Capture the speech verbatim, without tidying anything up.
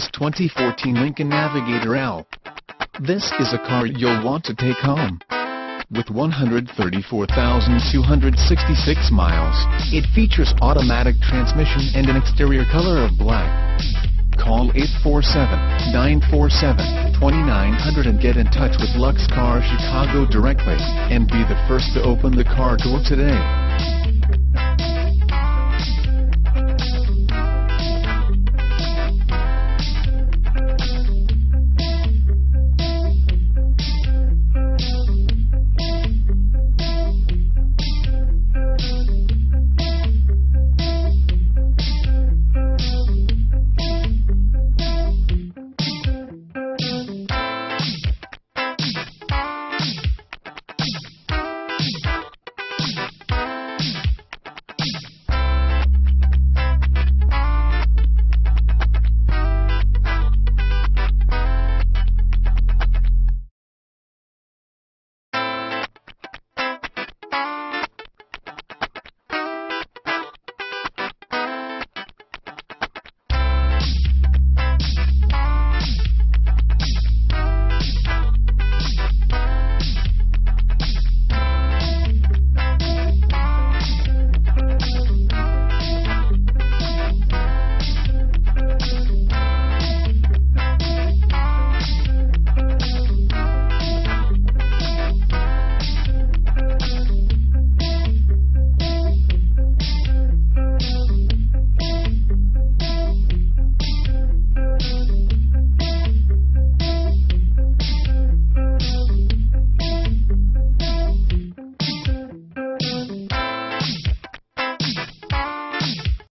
this twenty fourteen Lincoln Navigator L. This is a car you'll want to take home. With one hundred thirty-four thousand two hundred sixty-six miles, it features automatic transmission and an exterior color of black. Call eight four seven, nine four seven, two nine zero zero and get in touch with Lux Cars Chicago directly, and be the first to open the car door today.